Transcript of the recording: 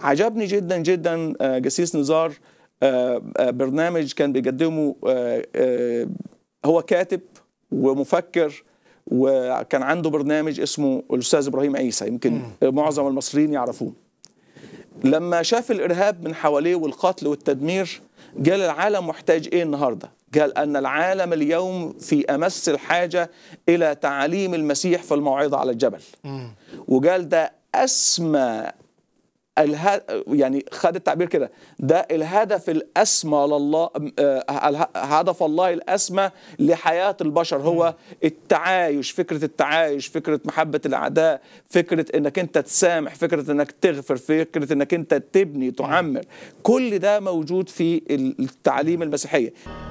عجبني جدا جدا جسيس نزار برنامج كان بيقدمه، هو كاتب ومفكر وكان عنده برنامج اسمه الأستاذ إبراهيم عيسى، يمكن معظم المصريين يعرفوه. لما شاف الإرهاب من حواليه والقتل والتدمير، قال العالم محتاج إيه النهاردة؟ قال أن العالم اليوم في أمس الحاجة إلى تعاليم المسيح في الموعظة على الجبل. وقال ده أسمى يعني خد التعبير كده، ده الهدف الأسمى لله، هدف الله الأسمى لحياة البشر هو التعايش، فكرة التعايش، فكرة محبة الأعداء، فكرة أنك أنت تسامح، فكرة أنك تغفر، فكرة أنك أنت تبني، تعمر، كل ده موجود في التعليم المسيحية.